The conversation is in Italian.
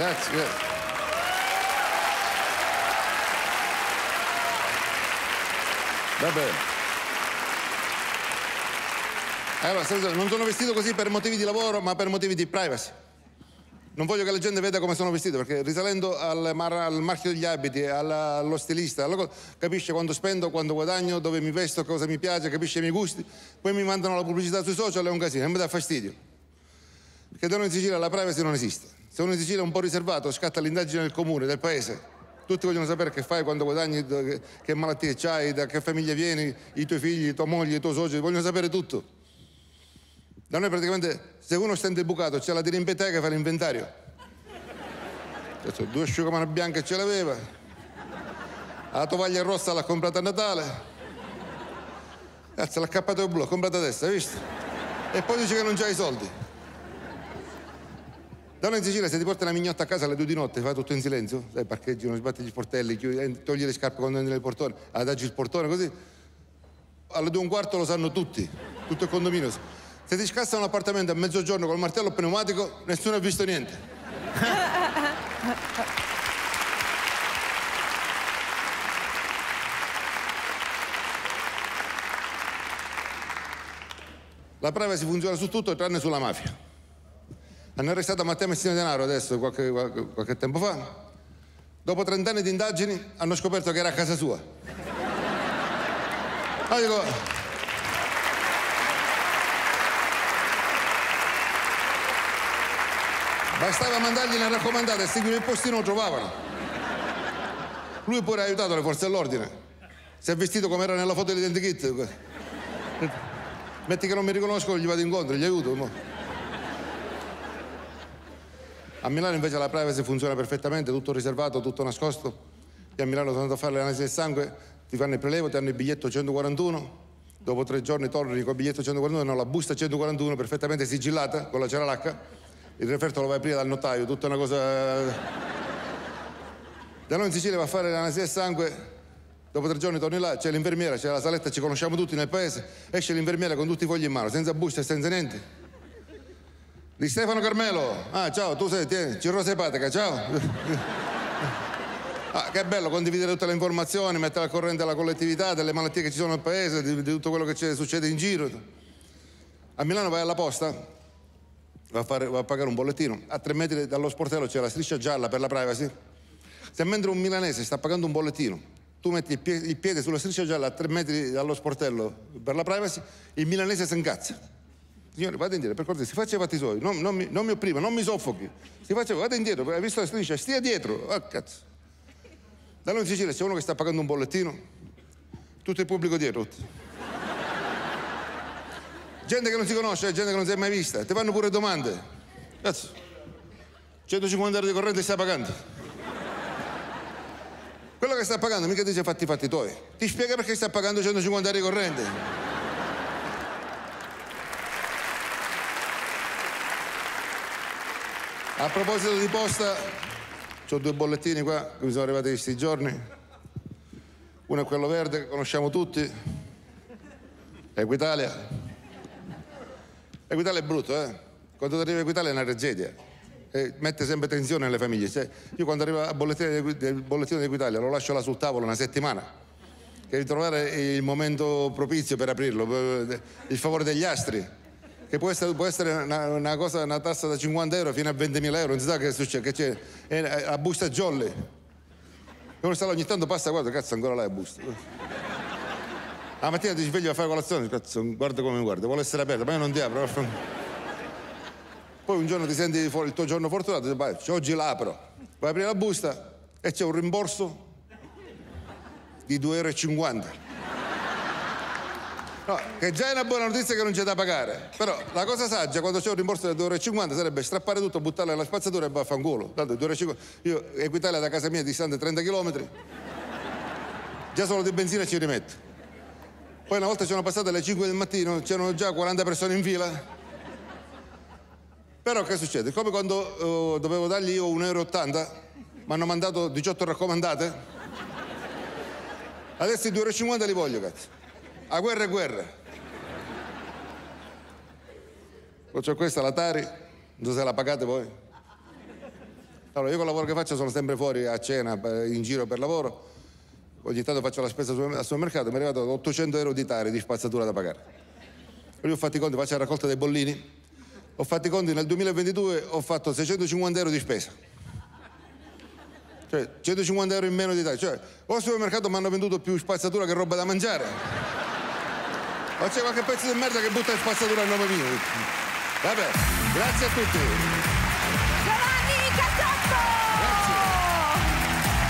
Grazie, grazie. Va bene. Allora, scusa, non sono vestito così per motivi di lavoro, ma per motivi di privacy. Non voglio che la gente veda come sono vestito, perché risalendo al marchio degli abiti, allo stilista, capisce quanto spendo, quanto guadagno, dove mi vesto, cosa mi piace, capisce i miei gusti. Poi mi mandano la pubblicità sui social, è un casino, e mi dà fastidio. Perché da noi in Sicilia la privacy non esiste. Se uno in Sicilia è un po' riservato, scatta l'indagine del comune, del paese. Tutti vogliono sapere che fai, quanto guadagni, che malattie hai, da che famiglia vieni, i tuoi figli, tua moglie, i tuoi soci, vogliono sapere tutto. Da noi praticamente, se uno sta bucato, c'è la dirimpetega che fa l'inventario. Cioè, 2 asciugamani bianche ce l'aveva, la tovaglia rossa l'ha comprata a Natale, cazzo, l'ha cappato il blu, l'ha comprata adesso, hai visto? E poi dice che non c'ha i soldi. Da noi in Sicilia, se ti porti una mignotta a casa alle 2 di notte, fai tutto in silenzio, sai, parcheggi, non sbatti gli sportelli, chiudi, togli le scarpe quando entri nel portone, adagi il portone, così. Alle 2:15 lo sanno tutti, tutto il condominio. Se ti scassa un appartamento a mezzogiorno col martello pneumatico, nessuno ha visto niente. La privacy funziona su tutto tranne sulla mafia. Hanno arrestato Matteo Messina Denaro adesso, qualche tempo fa. Dopo 30 anni di indagini hanno scoperto che era a casa sua. Allora dico, bastava mandargli una raccomandata e seguire il postino lo trovavano. Lui pure ha aiutato le forze dell'ordine. Si è vestito come era nella foto dell'identikit. Metti che non mi riconosco, gli vado incontro, gli aiuto. No. A Milano invece la privacy funziona perfettamente, tutto riservato, tutto nascosto. Io a Milano sono andato a fare le analisi del sangue, ti fanno il prelevo, ti hanno il biglietto 141. Dopo 3 giorni torni con il biglietto 141, no, la busta 141 perfettamente sigillata con la ceralacca. Il referto lo vai a aprire dal notaio, tutta una cosa. Da noi in Sicilia va a fare l'analisi del sangue, dopo 3 giorni torni là, c'è l'infermiera, c'è la saletta, ci conosciamo tutti nel paese, esce l'infermiera con tutti i fogli in mano, senza busta e senza niente. Di Stefano Carmelo, ah ciao, tu sei, tieni, cirrosi epatica, ciao. Ah, che bello condividere tutte le informazioni, mettere al corrente la collettività, delle malattie che ci sono nel paese, di tutto quello che succede in giro. A Milano vai alla posta. Va a pagare un bollettino. A 3 metri dallo sportello c'è la striscia gialla per la privacy. Se mentre un milanese sta pagando un bollettino, tu metti il piede sulla striscia gialla a 3 metri dallo sportello per la privacy, il milanese si incazza. Signore, vada indietro, per cortesia, si faccia i fatti suoi, non mi opprima, non mi soffochi. Si faccia, vada indietro, hai visto la striscia, stia dietro. Ah, cazzo. Da noi in Sicilia c'è uno che sta pagando un bollettino, tutto il pubblico dietro. Gente che non si conosce, gente che non si è mai vista, ti fanno pure domande. Cazzo, 150 euro di corrente stai pagando. Quello che sta pagando mica dice fatti i fatti tuoi. Ti spiega perché sta pagando 150 euro di corrente. A proposito di posta, ho 2 bollettini qua che mi sono arrivati questi giorni. Uno è quello verde che conosciamo tutti, Equitalia. Equitalia è brutto, eh? Quando arriva Equitalia è una tragedia. E mette sempre tensione nelle famiglie. Cioè, io quando arrivo al bollettino di Equitalia lo lascio là sul tavolo una settimana. Per trovare il momento propizio per aprirlo, per il favore degli astri. Che può essere una tassa da 50 euro fino a 20.000 euro, non si sa che succede, che c'è. È la busta jolly. E uno sta là, ogni tanto passa, guarda, cazzo, ancora là è busta. La mattina ti sveglio a fare colazione, cazzo, guarda come mi guarda, vuole essere aperta, ma io non ti apro. Poi un giorno ti senti fuori il tuo giorno fortunato, dici, vai, oggi la apro. Vai a aprire la busta e c'è un rimborso di 2,50 €. No, che già è una buona notizia che non c'è da pagare. Però la cosa saggia, quando c'è un rimborso di 2,50 € sarebbe strappare tutto, buttarlo nella spazzatura e vaffanculo. Tanto 2,50 €. Io, Equitalia da casa mia è distante 30 km, già solo di benzina ci rimetto. Poi una volta ci sono passate alle 5 del mattino, c'erano già 40 persone in fila. Però che succede? Come quando dovevo dargli io 1,80 €, mi hanno mandato 18 raccomandate. Adesso i 2,50 € li voglio, cazzo. A guerra e guerra. Poi c'ho questa, la Tari, non so se la pagate voi. Allora, io col lavoro che faccio sono sempre fuori a cena, in giro per lavoro. Ogni tanto faccio la spesa al supermercato, mi è arrivato 800 euro di Tari di spazzatura da pagare. Io ho fatto i conti, faccio la raccolta dei bollini. Ho fatto i conti, nel 2022 ho fatto 650 euro di spesa. Cioè, 150 euro in meno di Tari. Cioè, o al supermercato mi hanno venduto più spazzatura che roba da mangiare. O c'è qualche pezzo di merda che butta in spazzatura a nome mio. Vabbè, grazie a tutti.